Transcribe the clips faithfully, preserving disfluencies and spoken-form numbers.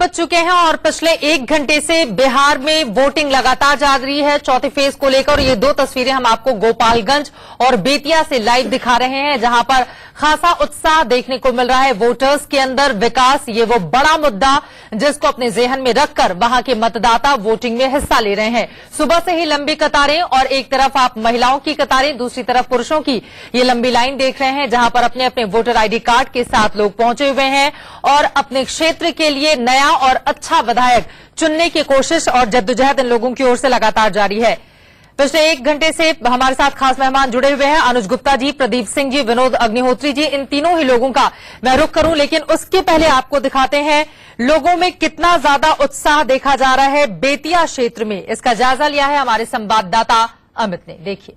बज चुके हैं और पिछले एक घंटे से बिहार में वोटिंग लगातार जारी रही है चौथे फेज को लेकर। और ये दो तस्वीरें हम आपको गोपालगंज और बेतिया से लाइव दिखा रहे हैं, जहां पर खासा उत्साह देखने को मिल रहा है वोटर्स के अंदर। विकास ये वो बड़ा मुद्दा जिसको अपने जेहन में रखकर वहां के मतदाता वोटिंग में हिस्सा ले रहे हैं। सुबह से ही लंबी कतारें, और एक तरफ आप महिलाओं की कतारें, दूसरी तरफ पुरुषों की ये लंबी लाइन देख रहे हैं, जहां पर अपने अपने वोटर आईडी कार्ड के साथ लोग पहुंचे हुए हैं और अपने क्षेत्र के लिए नया और अच्छा विधायक चुनने की कोशिश और जद्दोजहद इन लोगों की ओर से लगातार जारी है। पिछले एक घंटे से हमारे साथ खास मेहमान जुड़े हुए हैं, अनुज गुप्ता जी, प्रदीप सिंह जी, विनोद अग्निहोत्री जी। इन तीनों ही लोगों का मैं रुख करूं, लेकिन उसके पहले आपको दिखाते हैं लोगों में कितना ज्यादा उत्साह देखा जा रहा है बेतिया क्षेत्र में। इसका जायजा लिया है हमारे संवाददाता अमित ने, देखिए।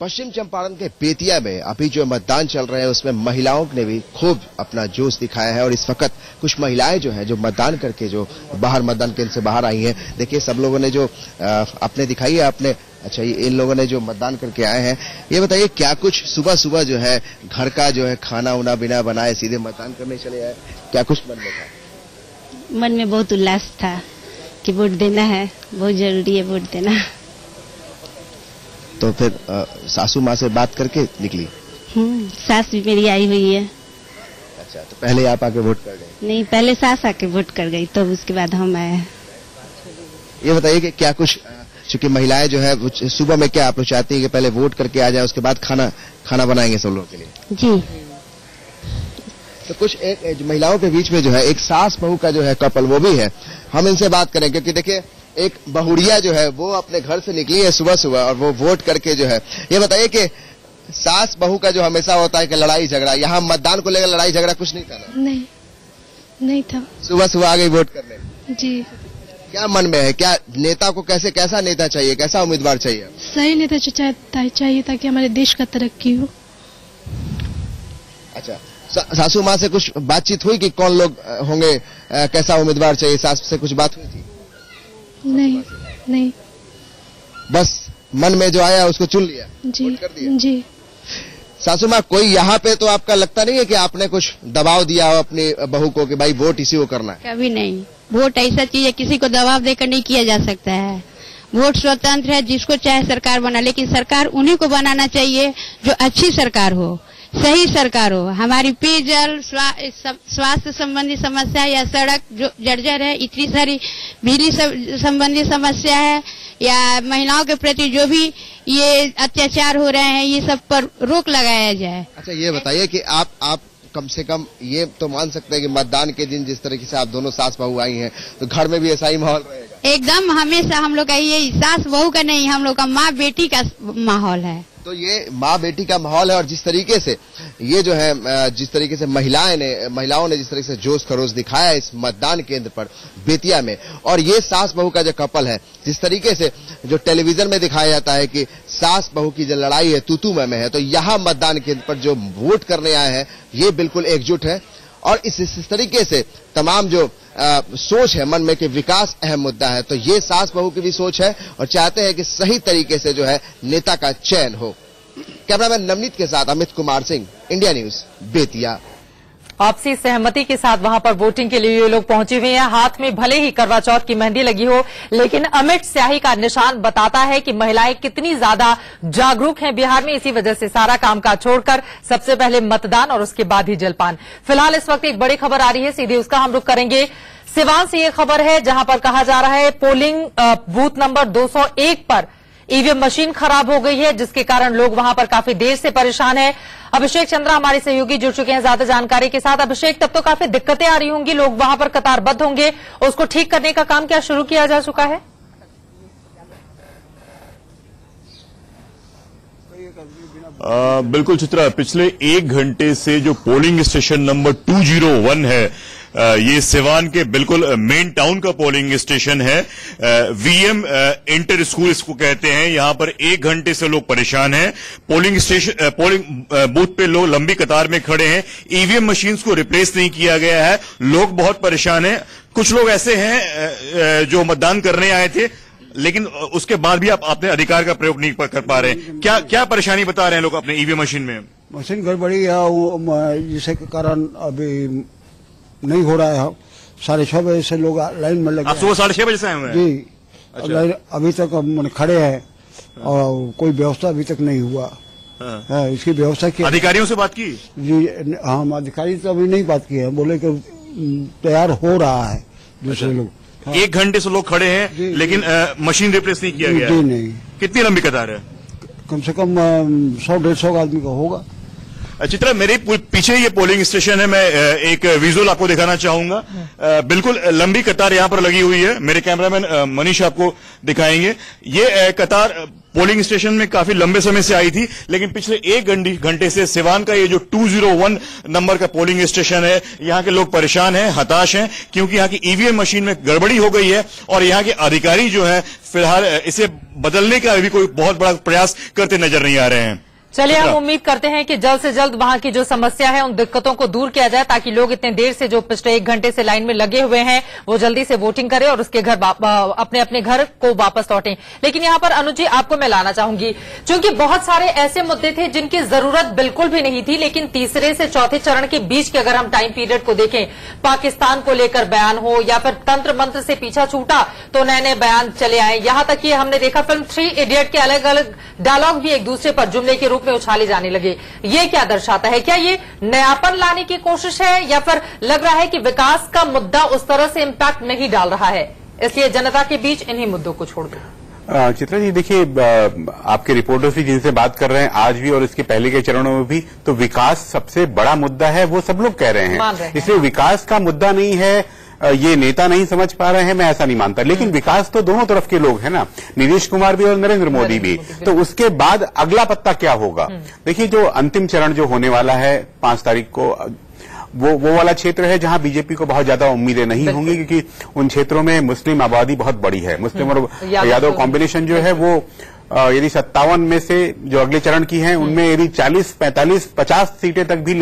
पश्चिम चंपारण के बेतिया में अभी जो मतदान चल रहे हैं उसमें महिलाओं ने भी खूब अपना जोश दिखाया है। और इस वक्त कुछ महिलाएं जो हैं जो मतदान करके जो बाहर मतदान केंद्र से बाहर आई हैं, देखिए सब लोगों ने जो आ, अपने दिखाई है अपने। अच्छा, ये इन लोगों ने जो मतदान करके आए हैं, ये बताइए क्या कुछ सुबह सुबह जो है घर का जो है खाना उना बिना बनाए सीधे मतदान करने चले आए, क्या कुछ मन में था? मन में बहुत उल्लास था कि वोट देना है, बहुत जरूरी है वोट देना। तो फिर आ, सासू माँ से बात करके निकली? हम्म, सास भी मेरी आई हुई है। अच्छा, तो पहले आप आके वोट कर गए? नहीं, पहले सास आके वोट कर गई, तो उसके बाद हम आए। ये बताइए कि क्या कुछ, चूंकि महिलाएं जो है सुबह में क्या आप लोग चाहती हैं कि पहले वोट करके आ जाए उसके बाद खाना खाना बनाएंगे सब लोगों के लिए? जी, तो कुछ एक महिलाओं के बीच में जो है एक सास बहू का जो है कपल वो भी है, हम इनसे बात करें। क्योंकि देखिये एक बहुड़िया जो है वो अपने घर से निकली है सुबह सुबह और वो वोट करके जो है। ये बताइए कि सास बहू का जो हमेशा होता है कि लड़ाई झगड़ा, यहाँ मतदान को लेकर लड़ाई झगड़ा कुछ नहीं था ना? नहीं, नहीं था। सुबह सुबह आ गई वोट करने। जी, क्या मन में है, क्या नेता को कैसे, कैसा नेता चाहिए, कैसा उम्मीदवार चाहिए? सही नेता चाहिए ताकि हमारे देश का तरक्की हो। अच्छा, सासू माँ से कुछ बातचीत हुई कि कौन लोग होंगे, कैसा उम्मीदवार चाहिए, सास से कुछ बात हुई थी? नहीं, नहीं, बस मन में जो आया उसको चुन लिया, जी कर दिया। जी, सासू माँ कोई यहाँ पे तो आपका लगता नहीं है कि आपने कुछ दबाव दिया हो अपनी बहू को कि भाई वोट इसी को करना है? कभी नहीं, वोट ऐसा चीज है किसी को दबाव देकर नहीं किया जा सकता है। वोट स्वतंत्र है, जिसको चाहे सरकार बना, लेकिन सरकार उन्हीं को बनाना चाहिए जो अच्छी सरकार हो, सही सरकार हो। हमारी पेयजल, स्वास्थ्य संबंधी समस्या या सड़क जो जर्जर है, इतनी सारी बिजली संबंधी समस्या है, या महिलाओं के प्रति जो भी ये अत्याचार हो रहे हैं, ये सब पर रोक लगाया जाए। अच्छा, ये बताइए कि आप आप कम से कम ये तो मान सकते हैं कि मतदान के दिन जिस तरीके से आप दोनों सास बहू आई हैं तो घर में भी ऐसा ही माहौल रहेगा? एकदम, हमेशा हम लोग का ये सास बहू का नहीं, हम लोग का माँ बेटी का माहौल है। तो ये माँ बेटी का माहौल है और जिस तरीके से ये जो है जिस तरीके से महिलाएं ने महिलाओं ने जिस तरीके से जोश खरोश दिखाया इस मतदान केंद्र पर बेतिया में, और ये सास बहू का जो कपल है जिस तरीके से जो टेलीविजन में दिखाया जाता है कि सास बहू की जो लड़ाई है तूतू में है, तो यहाँ मतदान केंद्र पर जो वोट करने आए हैं ये बिल्कुल एकजुट है। और इस, इस तरीके से तमाम जो आ, सोच है मन में कि विकास अहम मुद्दा है, तो ये सास बहू की भी सोच है और चाहते हैं कि सही तरीके से जो है नेता का चयन हो। कैमरामैन नवनीत के साथ अमित कुमार सिंह, इंडिया न्यूज, बेतिया। आपसी सहमति के साथ वहां पर वोटिंग के लिए ये लोग पहुंचे हुए हैं। हाथ में भले ही करवा चौथ की मेहंदी लगी हो, लेकिन अमिट स्याही का निशान बताता है कि महिलाएं कितनी ज्यादा जागरूक हैं बिहार में। इसी वजह से सारा कामकाज छोड़कर सबसे पहले मतदान और उसके बाद ही जलपान। फिलहाल इस वक्त एक बड़ी खबर आ रही है, सीधे उसका हम रुख करेंगे। सिवान से ये खबर है जहां पर कहा जा रहा है पोलिंग बूथ नंबर दो सौ एक पर ईवीएम मशीन खराब हो गई है, जिसके कारण लोग वहां पर काफी देर से परेशान हैं। अभिषेक चंद्रा हमारे सहयोगी जुड़ चुके हैं ज्यादा जानकारी के साथ। अभिषेक, तब तो काफी दिक्कतें आ रही होंगी, लोग वहां पर कतारबद्ध होंगे, उसको ठीक करने का काम क्या शुरू किया जा चुका है? आ, बिल्कुल चित्रा, पिछले एक घंटे से जो polling station number two zero one है, ये सिवान के बिल्कुल मेन टाउन का पोलिंग स्टेशन है, वीएम इंटर स्कूल इसको कहते हैं। यहां पर एक घंटे से लोग परेशान हैं, पोलिंग स्टेशन पोलिंग बूथ पे लोग लंबी कतार में खड़े हैं, ईवीएम मशीन्स को रिप्लेस नहीं किया गया है, लोग बहुत परेशान हैं। कुछ लोग ऐसे हैं जो मतदान करने आए थे लेकिन उसके बाद भी आप अपने अधिकार का प्रयोग नहीं कर पा रहे हैं, क्या क्या परेशानी बता रहे हैं लोग अपने ईवीएम मशीन में? मशीन गड़बड़ी है जिसके कारण अभी नहीं हो रहा है। साढ़े छह बजे से लोग लाइन में लगे। आप सुबह साढ़े छह बजे से आए हुए हैं जी? अच्छा। अभी तक हम खड़े हैं और कोई व्यवस्था अभी तक नहीं हुआ। हाँ। इसकी व्यवस्था की अधिकारियों से बात की जी? हम अधिकारी से अभी नहीं बात की है, बोले कि तैयार हो रहा है दूसरे। अच्छा। लोग हाँ। एक घंटे से लोग खड़े हैं लेकिन आ, मशीन रिप्लेस नहीं किया गया जी? नहीं। कितनी लंबी कतार है? कम से कम सौ डेढ़ सौ आदमी का होगा। चित्रा, मेरे पीछे ये पोलिंग स्टेशन है, मैं एक विजुअल आपको दिखाना चाहूंगा। बिल्कुल लंबी कतार यहाँ पर लगी हुई है। मेरे कैमरामैन मनीष आपको दिखाएंगे। ये कतार पोलिंग स्टेशन में काफी लंबे समय से आई थी, लेकिन पिछले एक घंटे से सिवान का ये जो दो सौ एक नंबर का पोलिंग स्टेशन है, यहाँ के लोग परेशान हैं, हताश हैं, क्योंकि यहाँ की ईवीएम मशीन में गड़बड़ी हो गई है और यहाँ के अधिकारी जो है फिलहाल इसे बदलने का भी कोई बहुत बड़ा प्रयास करते नजर नहीं आ रहे हैं। चलिए, हम उम्मीद करते हैं कि जल्द से जल्द वहां की जो समस्या है उन दिक्कतों को दूर किया जाए, ताकि लोग इतने देर से जो पिछले एक घंटे से लाइन में लगे हुए हैं वो जल्दी से वोटिंग करें और उसके घर अपने अपने घर को वापस लौटें। लेकिन यहां पर अनुज जी, आपको मैं लाना चाहूंगी, क्योंकि बहुत सारे ऐसे मुद्दे थे जिनकी जरूरत बिल्कुल भी नहीं थी, लेकिन तीसरे से चौथे चरण के बीच के अगर हम टाइम पीरियड को देखें, पाकिस्तान को लेकर बयान हो या फिर तंत्र मंत्र से पीछा छूटा तो नए नए बयान चले आए। यहां तक कि हमने देखा फिल्म थ्री इडियट के अलग अलग डायलॉग भी एक दूसरे पर जुमले के में उछाले जाने लगे। ये क्या दर्शाता है? क्या ये नयापन लाने की कोशिश है या फिर लग रहा है कि विकास का मुद्दा उस तरह से इम्पैक्ट नहीं डाल रहा है, इसलिए जनता के बीच इन्हीं मुद्दों को छोड़ दो? चित्रा जी, देखिए, आपके रिपोर्टर्स भी जिनसे बात कर रहे हैं आज भी और इसके पहले के चरणों में भी, तो विकास सबसे बड़ा मुद्दा है, वो सब लोग कह रहे हैं। इसलिए विकास का मुद्दा नहीं है ये नेता नहीं समझ पा रहे हैं, मैं ऐसा नहीं मानता। लेकिन विकास तो दोनों तरफ के लोग हैं ना, नीतीश कुमार भी और नरेंद्र मोदी भी। तो उसके बाद अगला पत्ता क्या होगा? देखिए, जो अंतिम चरण जो होने वाला है पांच तारीख को, वो वो वाला क्षेत्र है जहां बीजेपी को बहुत ज्यादा उम्मीदें नहीं होंगी, क्योंकि उन क्षेत्रों में मुस्लिम आबादी बहुत बड़ी है। मुस्लिम और यादव कॉम्बिनेशन जो है वो यदि सत्तावन में से जो अगले चरण की हैं उनमें यदि चालीस पैंतालीस पचास सीटें तक भी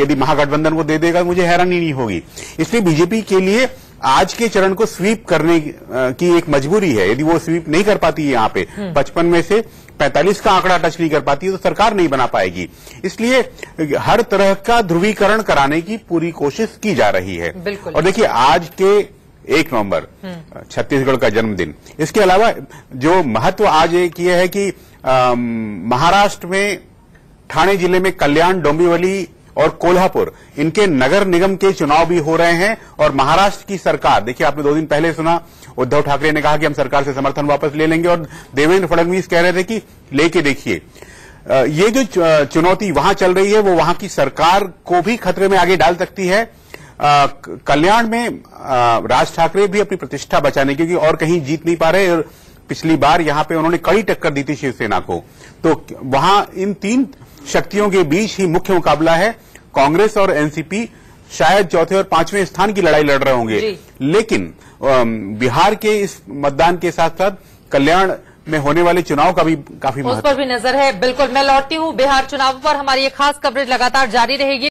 यदि महागठबंधन को दे देगा, मुझे हैरानी नहीं होगी। इसलिए बीजेपी के लिए आज के चरण को स्वीप करने की एक मजबूरी है। यदि वो स्वीप नहीं कर पाती है, यहाँ पे पचपन में से पैंतालीस का आंकड़ा टच नहीं कर पाती है, तो सरकार नहीं बना पाएगी। इसलिए हर तरह का ध्रुवीकरण कराने की पूरी कोशिश की जा रही है। और देखिए, आज के एक नवंबर छत्तीसगढ़ का जन्मदिन, इसके अलावा जो महत्व आज एक ये है कि महाराष्ट्र में ठाणे जिले में कल्याण, डोंबिवली और कोल्हापुर, इनके नगर निगम के चुनाव भी हो रहे हैं। और महाराष्ट्र की सरकार, देखिए, आपने दो दिन पहले सुना उद्धव ठाकरे ने कहा कि हम सरकार से समर्थन वापस ले लेंगे, और देवेंद्र फडणवीस कह रहे थे कि लेके देखिए। ये जो चुनौती वहां चल रही है वो वहां की सरकार को भी खतरे में आगे डाल सकती है। कल्याण में आ, राज ठाकरे भी अपनी प्रतिष्ठा बचाने, क्योंकि और कहीं जीत नहीं पा रहे, और पिछली बार यहां पे उन्होंने कड़ी टक्कर दी थी शिवसेना को। तो वहां इन तीन शक्तियों के बीच ही मुख्य मुकाबला है। कांग्रेस और एनसीपी शायद चौथे और पांचवें स्थान की लड़ाई लड़ रहे होंगे, लेकिन आ, बिहार के इस मतदान के साथ साथ कल्याण में होने वाले चुनाव का भी काफी महत्व, उस पर भी नजर है। बिल्कुल, मैं लौटती हूँ बिहार चुनाव पर, हमारी ये खास कवरेज लगातार जारी रहेगी।